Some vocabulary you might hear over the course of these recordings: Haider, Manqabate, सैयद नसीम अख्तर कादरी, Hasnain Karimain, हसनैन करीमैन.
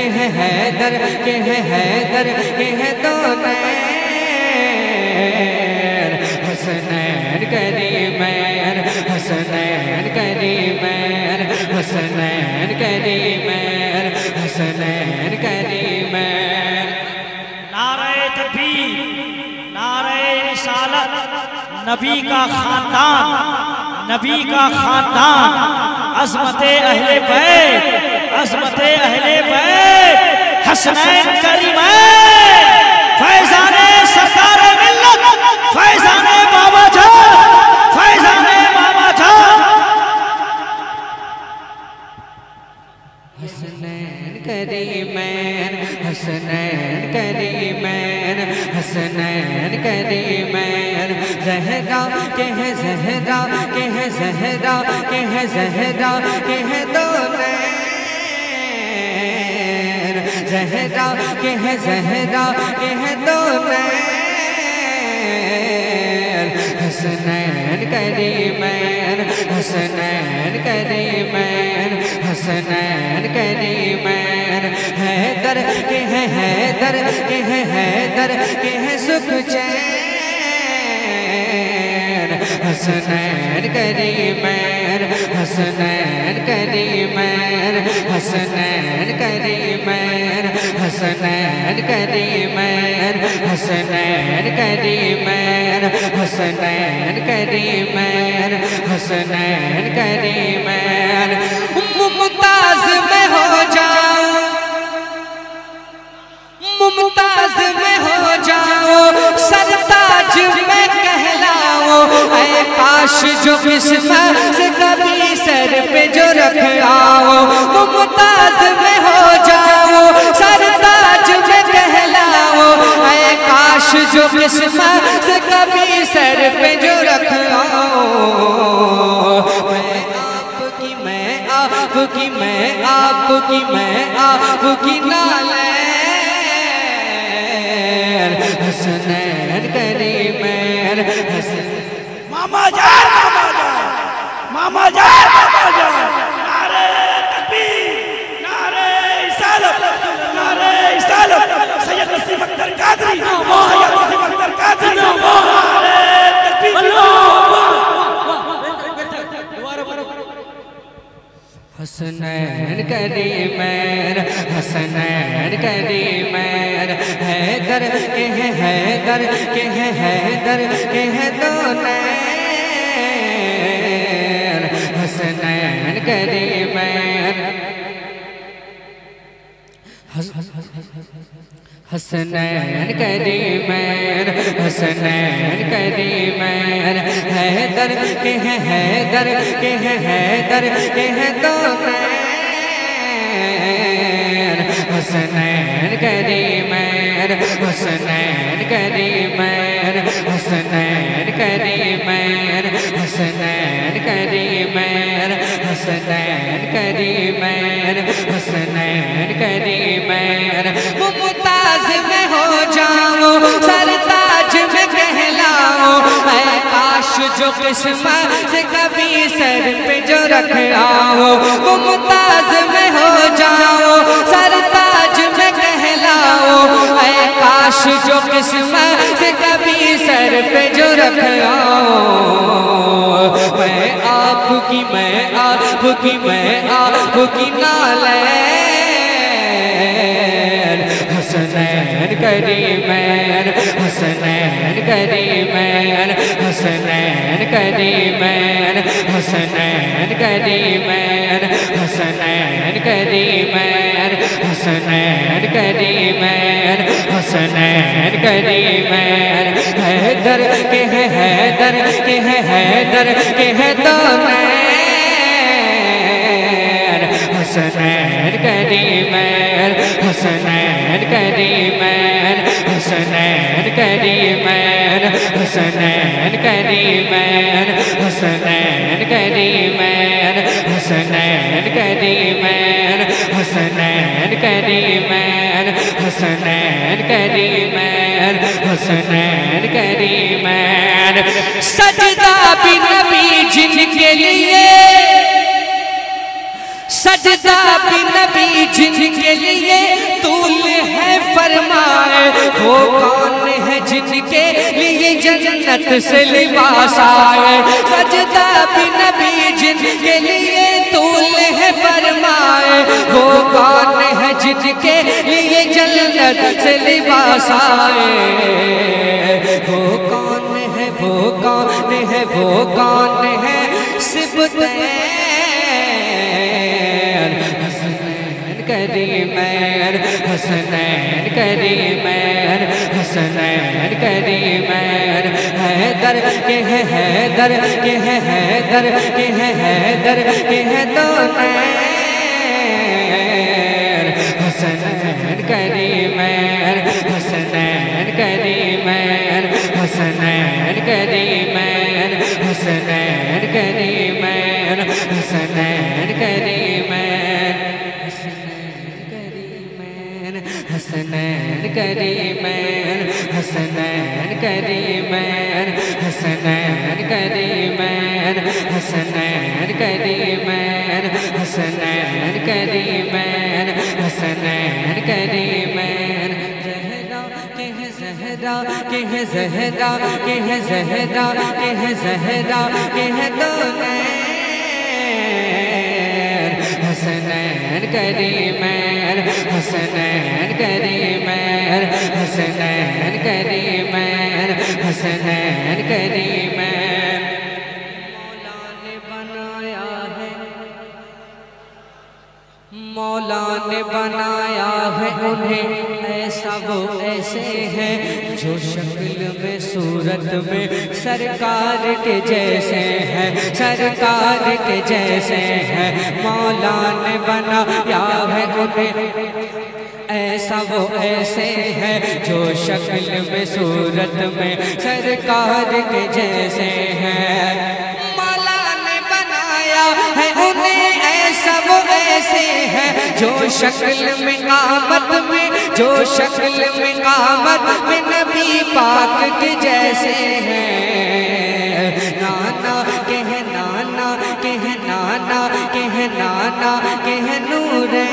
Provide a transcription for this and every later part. के है हैदर के है हैदर के है दोनैन हसनैन करीमैन हसनैन करीमैन हसनैन करीमैन हसनैन करीमैन। नारे तकबीर नारे रिसालत नबी का खानदान नबी का खानदान अज़मते अहले बैत अज़मते अहले बैत हसनैन करीमैन फैज़ाने सरकार मिल्लत फैज़ाने बाबा जान फैज़ाने बाबा जान हसनैन करीमैन हसनैन करीमैन हसनैन करीमैन। ज़हरा के हैं ज़हरा के हैं ज़हरा के हैं ज़हरा के हैं दोनैन ज़हरा के है ज़हरा के है दोनैन हसनैन करीमैन हसनैन करीमैन हसनैन करीमैन। हैदर के है हैदर के है हैदर के है सुखचैन हसनैन करीमैन हसनैन करीमैन हसनैन करीमैन हसनैन करीमैन हसनैन करीमैन हसनैन करीमैन हसनैन करीमैन। मुमताज में हो जाओ मुमताज में हो जाओ सरताज में कहलाओ। ऐ काश जो किस्मत से कभी सर पे जो रख आओ मुमताज में हो जाओ सरताज में कहलाओ। ऐ काश जो किस्मत से कभी सर पे जो रख आओ। मैं आपकी नालैन हसनैन करीमैन हसनैन मामा जान मामा जान मामा जान मामा जान। नारे तकबीर नारे इसालत नारे इसालत सैयद नसीम अख्तर कादरी सैयद नसीम अख्तर कादरी। नारे तकबीर हसनैन करीमैन हसनैन करीमैन। हैदर के है हैदर के है हैदर के है दोनैन हसनैन करीमैन हसनैन करीमैन हसनैन करीमैन। हैदर के है हैदर के है हैदर के है दोनैन हसनैन करीमैन हसनैन करीमैन हसनैन करीमैन हसनैन करीमैन हसनैन करीमैन हसनैन करीमैन। मुमताज में हो जाओ सरताज में कहलाओ। ऐ काश जो किस्मत से कभी सर पे जो रख आओ मुमताज में हो जाओ सरताज में कहलाओ। ऐ काश जो किस्मत से कभी सर पे जो रख आओ। मैं आपकी नालैन हसनैन करीमैन हसनैन करीमैन हसनैन करीमैन हसनैन करीमैन हसनैन करीमैन हसनैन करीमैन हसनैन करीमैन। हैदर के है हैदर के है हैदर के है दोनैन हसनैन करीमैन हसनैन करीमैन हसनैन करीमैन हसनैन करीमैन हसनैन करीमैन हसनैन करीमैन हसनैन करीमैन हसनैन करीमैन हसनैन करीमैन। सजदा भी नबी जिनके लिए सजदा भी नबी जिनके लिए कौन है जिनके लिए जन्नत से लिबास आए, सजदा भी नबी जिनके लिए तूल है फरमाए, वो कौन है जिनके लिए जन्नत से लिबास आए, वो कौन है, वो कौन है, वो कौन है, हसनैन करीमैन, हसनैन करीमैन, हसनैन करीमैन, हैदर के हैं, हैदर के हैं, हैदर के हैं, हैदर के हैं दोनैन, हसनैन करीमैन, हसनैन करीमैन, हसनैन करीमैन, हसनैन करीमैन, हसनैन करीमैन, हसनैन करीमैन, हसनैन करीमैन, हसनैन करीमैन, हसनैन करीमैन, हसनैन करीमैन, हसनैन करीमैन, ज़हरा के हैं, ज़हरा के हैं, ज़हरा के हैं, ज़हरा के हैं, ज़हरा के हैं दोनैन, हसनैन करीमैन, हसनैन करीमैन, हसनैन करीमैन, हसनैन करीमैन, मौला ने बनाया है, मौला ने बनाया है उन्हें ऐसा, वो ऐसे हैं जो शक्ल में सूरत में सरकार के जैसे हैं, सरकार के जैसे हैं, मौला ने बनाया है उन्हें ऐसा, वो ऐसे हैं जो शक्ल में सूरत में सरकार के जैसे हैं, मौला ने बनाया है उन्हें ऐसा, वो ऐसे हैं जो शक्ल में आमद में, जो शक्ल में आमद में नबी पाक के जैसे हैं, नाना के हैं, नाना के हैं, नाना के हैं, नाना के हैं नूरे,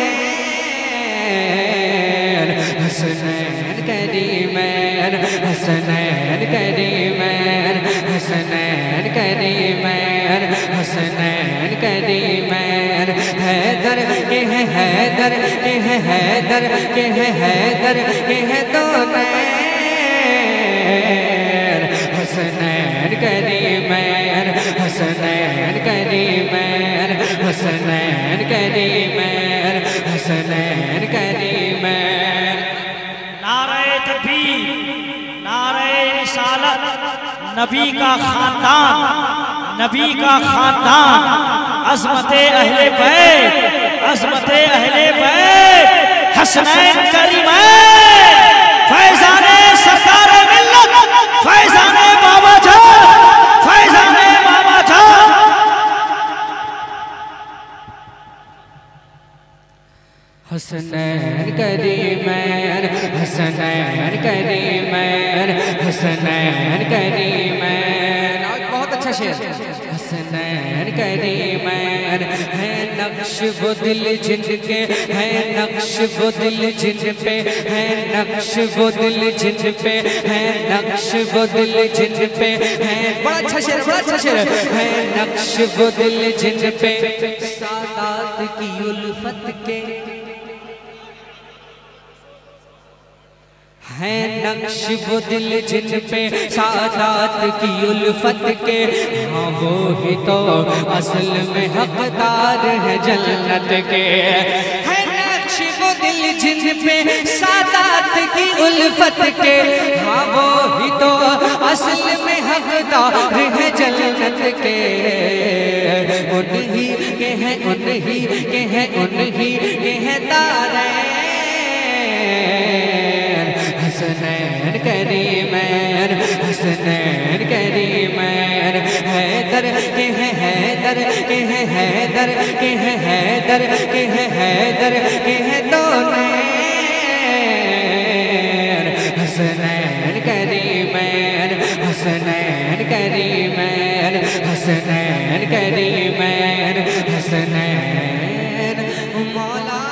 हसनैन करीमैन, हसनैन करीमैन, हसनैन करीमैन, हसनैन करीमैन, हैदर के हैं, हैदर के हैं, हैदर के हैं, हैदर के हैं दोनैन, हसनैन करीमैन, हसनैन करीमैन, हसनैन करीमैन, हसनैन करीमैन, नारे तकबीर, नारे रिसालत, नबी का खानदान, नबी का खानदान, अज़मते अहले बैत, अज़मते अहले बैत, हसनैन करीमैन, फैज़ाने सरकारे मिल्लत, फैज़ाने बाबा जान, फैज़ाने बाबा जान, हसनैन करीमैन, हसनैन करीमैन, हसनैन करीमैन, बहुत अच्छा शेर, हसनैन करीमैन, है नक्श वो दिल जिनके, है नक्श वो दिल जिन पे, है नक्श वो दिल जिन पे, है नक्श वो दिल जिन पे, है बड़ा अच्छा शेर, बड़ा अच्छा शेर, है नक्श वो दिल जिन पे, सादात की उल्फत के, है नक्श वो दिल जिन पे, सादात की उल्फत के, हाँ वो ही तो असल में हकदार है जन्नत के, है नक्श वो दिल जिन पे, सादात की उल्फत के, हाँ वो ही तो असल में हकदार है जन्नत के, उन्हीं के हैं, उन्हीं के हैं, उन्हीं के हैं तारे, हसनैन करीमैन, हसनैन करीमैन, हैदर के हैं, हैदर के हैं, हैदर के हैं, हैदर के हैं, हैदर के हैं दोनैन, हसनैन करीमैन, हसनैन करीमैन, हसनैन करीमैन, हसनैन मौला,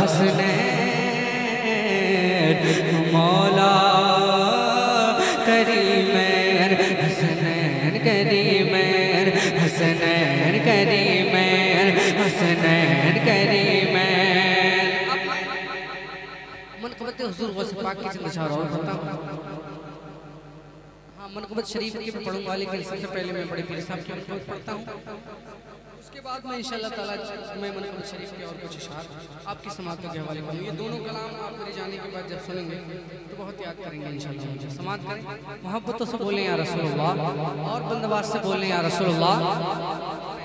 हसनैन बाकी से निशान और पढ़ता हूँ। हाँ, मनकबत शरीफ की पढ़ूंगा, लेकिन सबसे पहले मैं बड़े पीर साहब की बहुत पढ़ता हूँ, उसके बाद मैं इंशाल्लाह ताला मैं मनकबत शरीफ के और कुछ इशार आपकी समात के हवाले करूँ। ये दोनों कलाम आप मेरे जाने के बाद जब सुनेंगे तो बहुत याद करेंगे इंशाल्लाह। समात करें, मोहब्बतों से बोलें या रसूलुल्लाह, और बंदवास से बोलें या रसूलुल्लाह।